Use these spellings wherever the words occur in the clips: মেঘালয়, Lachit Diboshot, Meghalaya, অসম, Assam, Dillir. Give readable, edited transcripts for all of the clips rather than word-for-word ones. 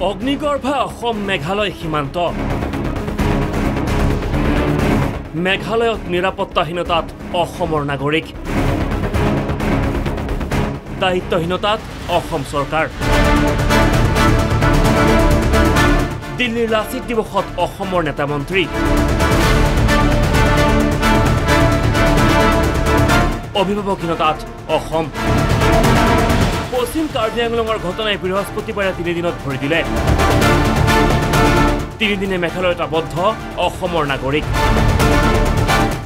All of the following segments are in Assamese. Ognigarbha Assam Meghalaya Himanto Meghalayot Nirapottahinotat Assomor Nagorik Dahittohinotat Assam Sorkar Dillir Lachit Diboshot Assomor Neta Montri অভিভাৱকহীনতাত অসম পশ্চিম কাৰ্বি আংলঙৰ ঘটনাই বৃহস্পতিবাৰে তিনি দিনত ভৰি দিলে তিনি দিনে মেঘালয়ত আবদ্ধ অসমৰ নাগৰিক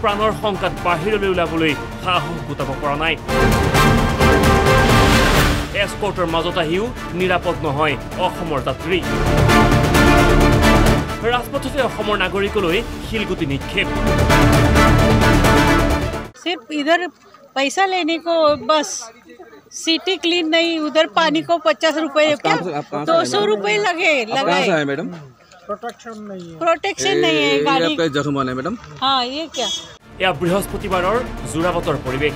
প্ৰাণৰ সংকট বাহিৰলৈ ওলাবলৈ সাহস গোটাব পৰা নাই এস্কৰ্টৰ মাজত আহিও নিৰাপদ নহয় অসমৰ যাত্ৰী ৰাজপথতে অসমৰ নাগৰিকলৈ শিলগুটি নিক্ষেপ सिर्फ इधर पैसा लेने को बस सिटी क्लीन नहीं उधर पानी को 50 रुपये 200 रुपये लगे मैडम प्रोटेक्शन नहीं है गाड़ी पे जुर्माना है मैडम हाँ ये क्या या बृहस्पतिवार जोराबतर परिवेश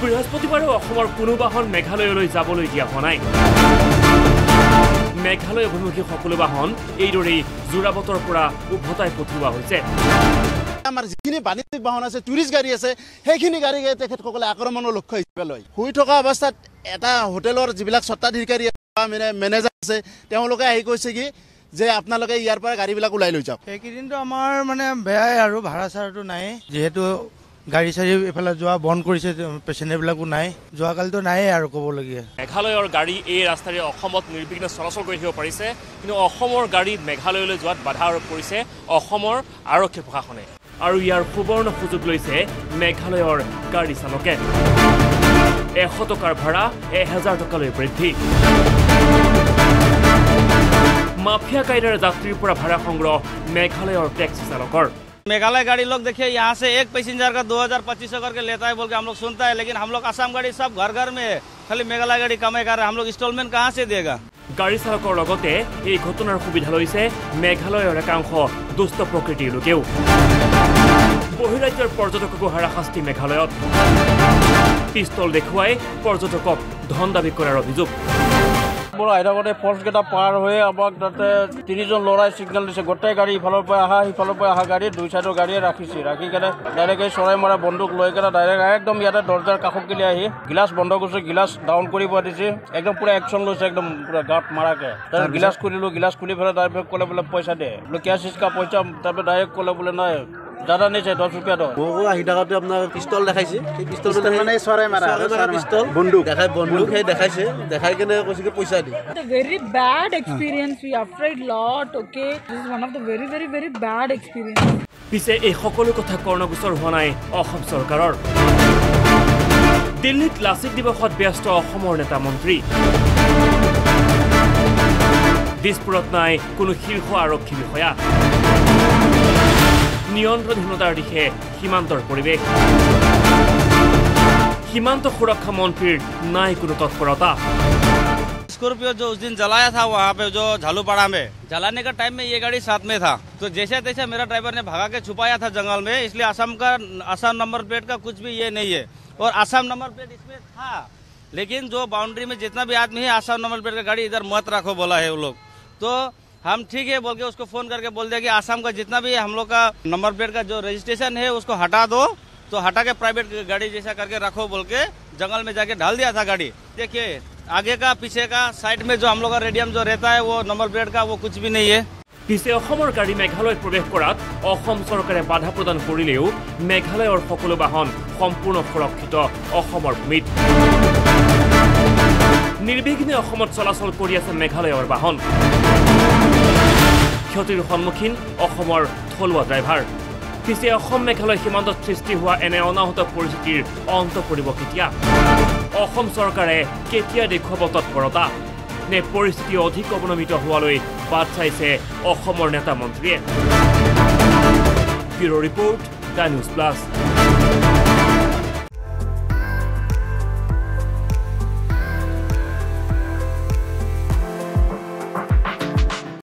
बृहस्पतिवार অসমৰ কোনো বাহন মেঘালয়লৈ যাবলৈ দিয়া হোৱা নাই মেঘালয় অভিমুখী সকলো বাহন এইদৰে জোৰাবতৰ পৰা উভতাই পঠিওৱা হৈছে আমাৰ যিখিনি বাণিজ্যিক বাহন আছে টুৰিষ্ট গাড়ী আছে সেইখিনি গাড়ী তেখেতসকলে আক্ৰমণৰ লক্ষ্য হিচাপে লয় হৈ থকা অৱস্থাত এটা হোটেলৰ যিবিলাক স্বত্বাধিকাৰী মানে মেনেজাৰ আছে তেওঁলোকে আহি কৈছে কি যে আপোনালোকে ইয়াৰ পৰা গাড়ীবিলাক উলাই লৈ যাওক এইকেইদিনটো আমাৰ মানে বেয়াই আৰু ভাড়া চাৰাটো নাই যেহেতু গাড়ী চাৰি এফালে যোৱা বন্ধ কৰিছে পেছেঞ্জাৰবিলাকো নাই যোৱা কালটো নাই আৰু ক'বলগীয়া মেঘালয়ৰ গাড়ী এই ৰাস্তাৰে অসমত নিৰ্বিঘ্নে চলাচল কৰি থাকিব পাৰিছে কিন্তু অসমৰ গাড়ী মেঘালয়লৈ যোৱাত বাধা আৰোপ কৰিছে অসমৰ আৰক্ষী প্ৰশাসনে আৰু ইয়াৰ পূৰ্বৰ সুযোগ লৈছে মেঘালয়ৰ গাড়ী চালকে 100 টকাৰ ভাড়া 1000 টকালৈ বৃদ্ধি মাফিয়া কাইদাৰ যাত্ৰীৰ পৰা ভাড়া সংগ্ৰহ মেঘালয়ৰ ট্যাক্সি চালকৰ मेघालय गाड़ी लोग देखिए यहाँ से एक पैसेंजर का 2025 करके लेता है बोल के हम लोग सुनता है लेकिन हम लोग आसाम गाड़ी सब घर घर में है खाली मेघालय गाड़ी कमाई कर रहा है हम लोग इंस्टॉलमेंट कहाँ से देगा गाड़ी चालकर लगते ये घटनार सुविधा लैसे मेघालयर एकांश दुष्ट प्रकृतिर लोकेओ बहिराज्यर पर्यटकको हाराशास्ति मेघालयत पिस्तल देखुवाई पर्यटकक धन दाबी करार अभियोग বড় আইরাগতে ফোর্সকেটা পার হয়ে আমাক তাতে 30 জন লড়াই সিগন্যাল দিছে গটাই গাড়ি ইফালৰ পৰা আহা গাড়ি দুই সাইডৰ গাড়ি ৰাখিছি ৰাখি কেনে ডাইৰেক্ট চৰাই মৰা বন্দুক লৈ কেনে ডাইৰেক্ট একদম ইয়াতে দৰজাৰ কাষক গলি আহি গ্লাস বন্ধ কৰিছে গ্লাস ডাউন কৰি পৰিছে একদম পুৰা অ্যাকশন লৈছে একদম পুৰা গাট মাৰাকে তাৰ গ্লাস খুলিলো গ্লাস খুলি ফেলে তাৰ ক'লে বলে পইচা দে ল ক্যাশিসকা পইচা তাৰ ডাইৰেক্ট ক'লে বলে নাই দাদা নেছে 10 रुपया দ ও আহি টাকাতে আপোনাৰ পিস্তল দেখাইছে সেই পিস্তল মানে সরাই মারা পিস্তল বন্দুক হে দেখাইছে দেখাই কেনে কৈছে কি পইচা দি very bad experience we afraid lot okay this is one of the very bad experience পিছে এই সকলো কথা কৰ্ণগোচৰ হোৱা নাই অসম চৰকাৰৰ দিল্লীত ক্লাসিক দিৱসত ব্যস্ত অসমৰ নেতা মন্ত্ৰী দিছপুৰত নাই কোনো শীৰ্ষ আৰক্ষী বিষয়া নিয়ন্ত্ৰণহীনতাৰ দিশে সীমান্তৰ পৰিৱেশ সীমান্ত সুৰক্ষা মন্ত্ৰীৰ নাই কোনো তৎপৰতা स्कॉर्पियो जो उस दिन जलाया था वहाँ पे जो झालूपाड़ा में जलाने का टाइम में ये गाड़ी साथ में था तो जैसे तैसे मेरा ड्राइवर ने भागा के छुपाया था जंगल में इसलिए आसाम नंबर प्लेट का कुछ भी ये नहीं है और आसाम नंबर प्लेट इसमें था लेकिन जो बाउंड्री में जितना भी आदमी है आसाम नंबर प्लेट का गाड़ी इधर मत रखो बोला है वो लोग तो हम ठीक है बोल के उसको फोन करके बोल दिया कि आसाम का जितना भी हम लोग का नंबर प्लेट का जो रजिस्ट्रेशन है उसको हटा दो तो हटा के प्राइवेट गाड़ी जैसा करके रखो बोल के जंगल में जाके डाल दिया था गाड़ी देखिए आगे का पीछे का साइड में जो हम लोग का रेडियम जो रहता है वो नंबर प्लेट का वो कुछ भी नहीं है पीछे असमर गाड़ी मेघालय प्रवेश करात असम सरकारे बाधा प्रदान करिलेও मेघालयर সকলো বাহন সম্পূৰ্ণ সুৰক্ষিত অসমৰ ভূমিত নিৰ্বিঘ্নে অসমত চলাচল কৰি আছে মেঘালয়ৰ বাহন ক্ষতিৰ সন্মুখীন অসমৰ থলুৱা ড্ৰাইভাৰ পিছে অসম মেঘালয় সীমান্তত সৃষ্টি হোৱা এনে অনাহত পৰিস্থিতিৰ অন্ত পৰিব কেতিয়া অসম চৰকাৰে কেতিয়া দেখুৱাব তৎপৰতা নে পৰিস্থিতি অধিক অৱনমিত হোৱালৈ বাট চাইছে অসমৰ নেতা মন্ত্ৰীয়ে bureau' report the news plus